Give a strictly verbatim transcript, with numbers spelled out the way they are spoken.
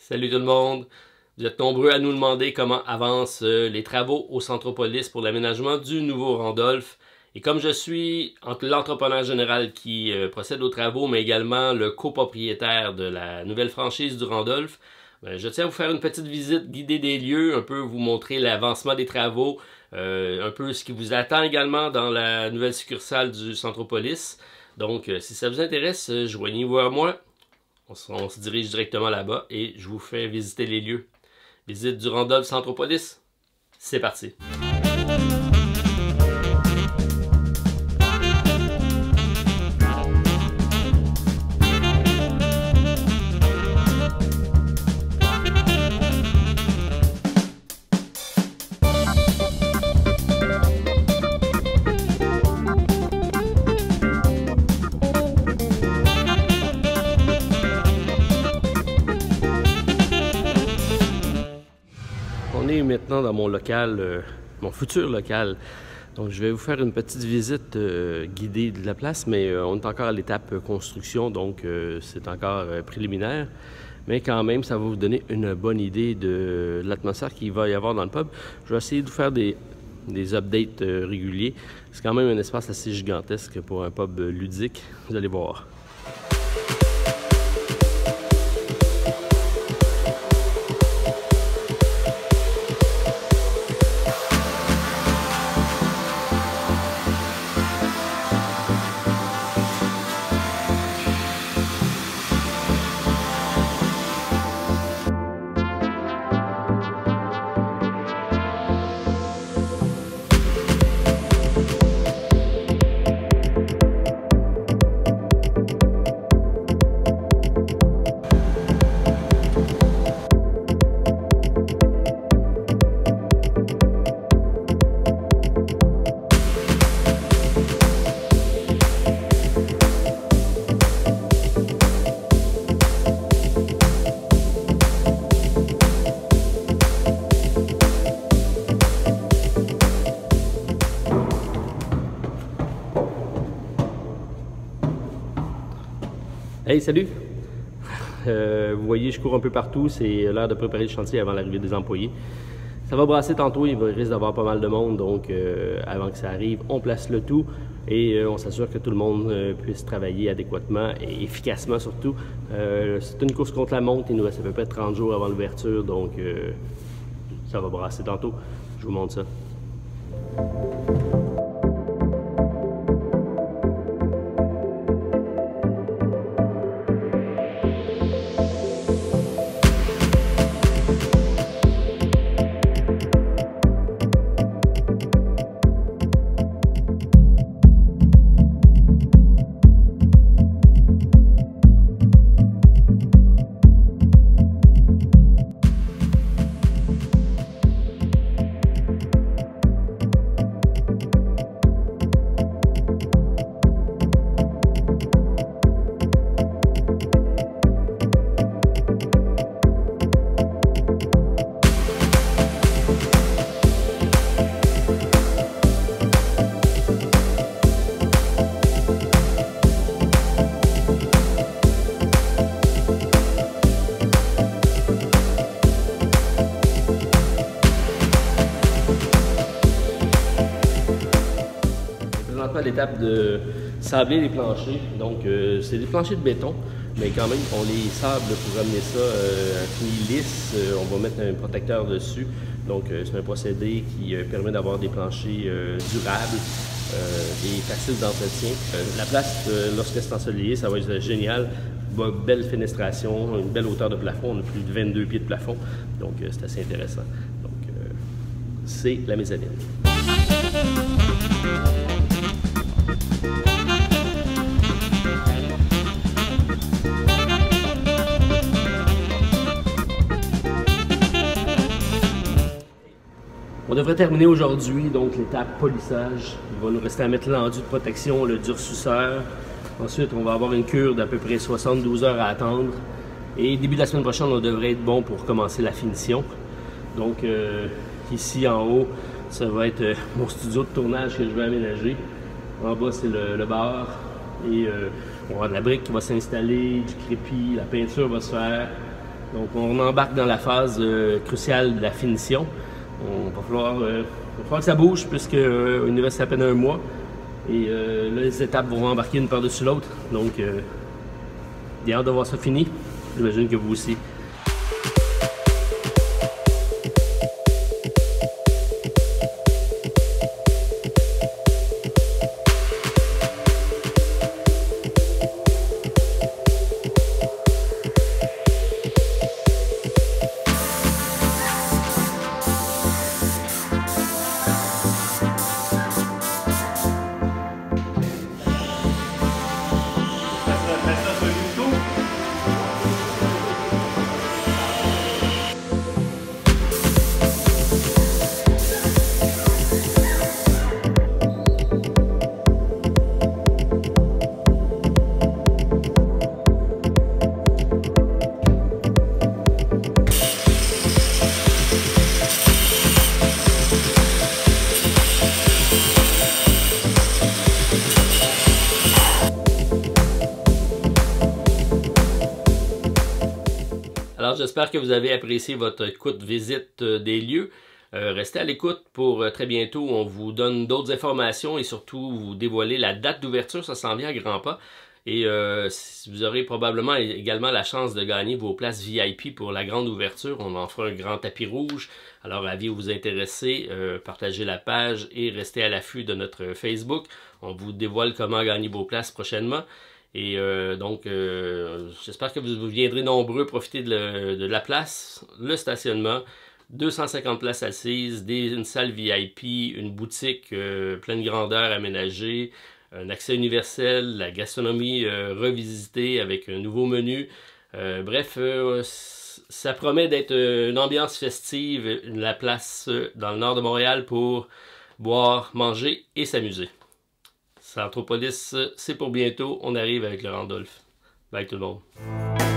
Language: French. Salut tout le monde! Vous êtes nombreux à nous demander comment avancent les travaux au Centropolis pour l'aménagement du nouveau Randolph. Et comme je suis l'entrepreneur général qui procède aux travaux, mais également le copropriétaire de la nouvelle franchise du Randolph, je tiens à vous faire une petite visite guidée des lieux, un peu vous montrer l'avancement des travaux, un peu ce qui vous attend également dans la nouvelle succursale du Centropolis. Donc, si ça vous intéresse, joignez-vous à moi. On se, on se dirige directement là-bas et je vous fais visiter les lieux. Visite du Randolph Centropolis, c'est parti! Maintenant dans mon local, euh, mon futur local. Donc je vais vous faire une petite visite euh, guidée de la place, mais euh, on est encore à l'étape euh, construction, donc euh, c'est encore euh, préliminaire. Mais quand même, ça va vous donner une bonne idée de, de l'atmosphère qu'il va y avoir dans le pub. Je vais essayer de vous faire des, des updates euh, réguliers. C'est quand même un espace assez gigantesque pour un pub ludique, vous allez voir. Hey, salut! Euh, vous voyez, je cours un peu partout. C'est l'heure de préparer le chantier avant l'arrivée des employés. Ça va brasser tantôt, il risque d'avoir pas mal de monde. Donc, euh, avant que ça arrive, on place le tout et euh, on s'assure que tout le monde euh, puisse travailler adéquatement et efficacement surtout. Euh, c'est une course contre la montre. Il nous reste à peu près trente jours avant l'ouverture. Donc, euh, ça va brasser tantôt. Je vous montre ça. L'étape de sabler les planchers, donc euh, c'est des planchers de béton, mais quand même on les sable pour amener ça euh, à un fini lisse. Euh, on va mettre un protecteur dessus, donc euh, c'est un procédé qui euh, permet d'avoir des planchers euh, durables euh, et faciles d'entretien. Euh, la place, euh, lorsque c'est ensoleillé, ça va être génial. Bah, belle fenestration, une belle hauteur de plafond, on a plus de vingt-deux pieds de plafond, donc euh, c'est assez intéressant. Donc euh, c'est la mezzanine. On devrait terminer aujourd'hui, donc l'étape polissage. Il va nous rester à mettre l'enduit de protection, le durcisseur. Ensuite, on va avoir une cure d'à peu près soixante-douze heures à attendre. Et début de la semaine prochaine, on devrait être bon pour commencer la finition. Donc euh, ici en haut, ça va être euh, mon studio de tournage que je vais aménager. En bas, c'est le, le bar. Et euh, on va avoir de la brique qui va s'installer, du crépi, la peinture va se faire. Donc on embarque dans la phase euh, cruciale de la finition. On va falloir, euh, va falloir que ça bouge puisque euh, il nous reste à peine un mois. Et euh, là, les étapes vont embarquer une par-dessus l'autre. Donc, euh, j'ai hâte de voir ça fini. J'imagine que vous aussi. J'espère que vous avez apprécié votre courte visite des lieux. Euh, restez à l'écoute pour euh, très bientôt. On vous donne d'autres informations et surtout vous dévoiler la date d'ouverture. Ça s'en vient à grands pas. Et euh, vous aurez probablement également la chance de gagner vos places V I P pour la grande ouverture. On en fera un grand tapis rouge. Alors, avis vous intéressez, euh, partagez la page et restez à l'affût de notre Facebook. On vous dévoile comment gagner vos places prochainement. Et euh, donc, euh, j'espère que vous viendrez nombreux profiter de, le, de la place, le stationnement, deux cent cinquante places assises, des, une salle V I P, une boutique euh, pleine grandeur aménagée, un accès universel, la gastronomie euh, revisitée avec un nouveau menu. Euh, bref, euh, ça promet d'être une ambiance festive, la place dans le nord de Montréal pour boire, manger et s'amuser. Centropolis, c'est pour bientôt. On arrive avec le Randolph. Bye tout le monde.